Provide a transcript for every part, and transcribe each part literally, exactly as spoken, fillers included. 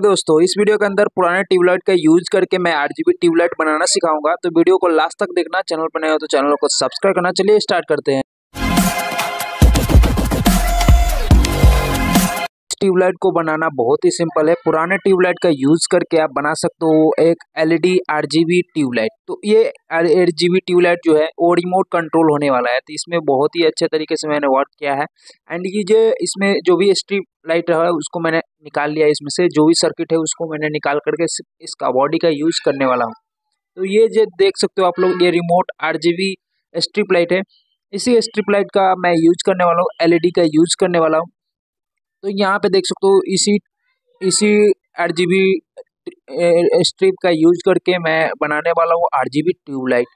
दोस्तों इस वीडियो के अंदर पुराने ट्यूबलाइट का यूज करके मैं आरजीबी ट्यूबलाइट बनाना सिखाऊंगा, तो वीडियो को लास्ट तक देखना। चैनल पर नए हो तो चैनल को सब्सक्राइब करना। चलिए स्टार्ट करते हैं। ट्यूबलाइट को बनाना बहुत ही सिंपल है। पुराने ट्यूबलाइट का यूज करके आप बना सकते हो एक एलईडी आरजीबी ट्यूबलाइट। तो ये आरजीबी ट्यूबलाइट जो है वो रिमोट कंट्रोल होने वाला है, तो इसमें बहुत ही अच्छे तरीके से मैंने वर्क किया है। एंड ये जो इसमें जो भी स्ट्रीप लाइट रहा है उसको मैंने निकाल लिया, इसमें से जो भी सर्किट है उसको मैंने निकाल करके इसका बॉडी का यूज करने वाला हूँ। तो ये जो देख सकते हो आप लोग, ये रिमोट आरजीबी स्ट्रीप लाइट है। इसी स्ट्रीप लाइट का मैं यूज करने वाला हूँ, एलईडी का यूज करने वाला हूँ। तो यहाँ पे देख सकते हो इसी इसी आरजीबी स्ट्रिप का यूज करके मैं बनाने वाला हूँ आरजीबी ट्यूबलाइट।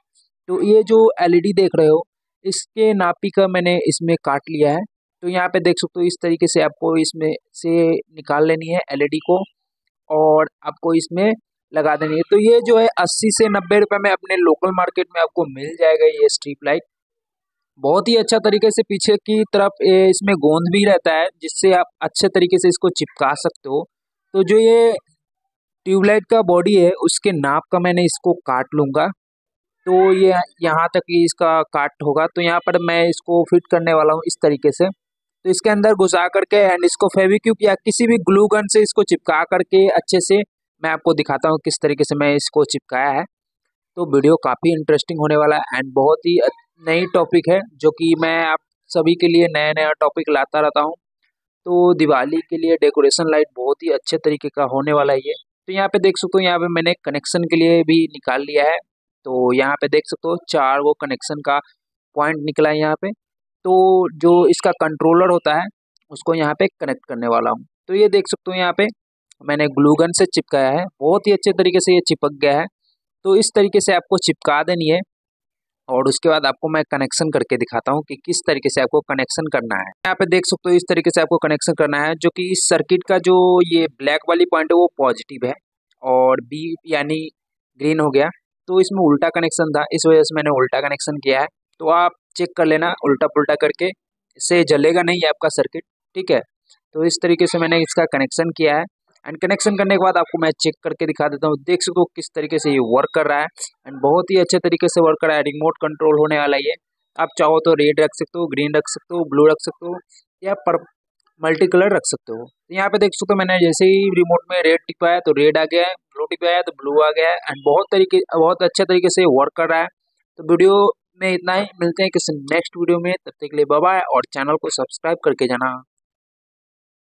तो ये जो एलईडी देख रहे हो इसके नापी का मैंने इसमें काट लिया है। तो यहाँ पे देख सकते हो इस तरीके से आपको इसमें से निकाल लेनी है एलईडी को और आपको इसमें लगा देनी है। तो ये जो है अस्सी से नब्बे रुपये में अपने लोकल मार्केट में आपको मिल जाएगा ये स्ट्रीप लाइट। बहुत ही अच्छा तरीके से पीछे की तरफ इसमें गोंद भी रहता है, जिससे आप अच्छे तरीके से इसको चिपका सकते हो। तो जो ये ट्यूबलाइट का बॉडी है उसके नाप का मैंने इसको काट लूँगा। तो ये यहाँ तक ही इसका काट होगा। तो यहाँ पर मैं इसको फिट करने वाला हूँ इस तरीके से। तो इसके अंदर घुसा करके एंड इसको फेविक्विक या किसी भी ग्लू गन से इसको चिपका करके अच्छे से मैं आपको दिखाता हूँ किस तरीके से मैं इसको चिपकाया है। तो वीडियो काफ़ी इंटरेस्टिंग होने वाला है एंड बहुत ही नई टॉपिक है, जो कि मैं आप सभी के लिए नया नया टॉपिक लाता रहता हूँ। तो दिवाली के लिए डेकोरेशन लाइट बहुत ही अच्छे तरीके का होने वाला है ये। तो यहाँ पे देख सकते हो यहाँ पे मैंने कनेक्शन के लिए भी निकाल लिया है। तो यहाँ पे देख सकते हो चार वो कनेक्शन का पॉइंट निकला है यहाँ पे। तो जो इसका कंट्रोलर होता है उसको यहाँ पे कनेक्ट करने वाला हूँ। तो ये देख सकते हो यहाँ पे मैंने ग्लूगन से चिपकाया है, बहुत ही अच्छे तरीके से ये चिपक गया है। तो इस तरीके से आपको चिपका देनी है और उसके बाद आपको मैं कनेक्शन करके दिखाता हूँ कि किस तरीके से आपको कनेक्शन करना है। यहाँ पे देख सकते हो इस तरीके से आपको कनेक्शन करना है, जो कि इस सर्किट का जो ये ब्लैक वाली पॉइंट है वो पॉजिटिव है और बी यानी ग्रीन हो गया। तो इसमें उल्टा कनेक्शन था, इस वजह से मैंने उल्टा कनेक्शन किया है। तो आप चेक कर लेना उल्टा पुल्टा करके, इससे जलेगा नहीं आपका सर्किट, ठीक है। तो इस तरीके से मैंने इसका कनेक्शन किया है एंड कनेक्शन करने के बाद आपको मैं चेक करके दिखा देता हूँ। देख सकते हो किस तरीके से ये वर्क कर रहा है एंड बहुत ही अच्छे तरीके से वर्क कर रहा है। रिमोट कंट्रोल होने वाला है ये। आप चाहो तो रेड रख सकते हो, ग्रीन रख सकते हो, ब्लू रख सकते हो या पर मल्टी कलर रख सकते हो। तो यहाँ पे देख सकते हो मैंने जैसे ही रिमोट में रेड टिपाया तो रेड आ गया है, ब्लू टिपाया तो ब्लू आ गया है एंड बहुत तरीके बहुत अच्छे तरीके से वर्क कर रहा है। तो वीडियो में इतना ही, मिलते हैं किसी नेक्स्ट वीडियो में। तब तक के लिए बाय बाय और चैनल को सब्सक्राइब करके जाना।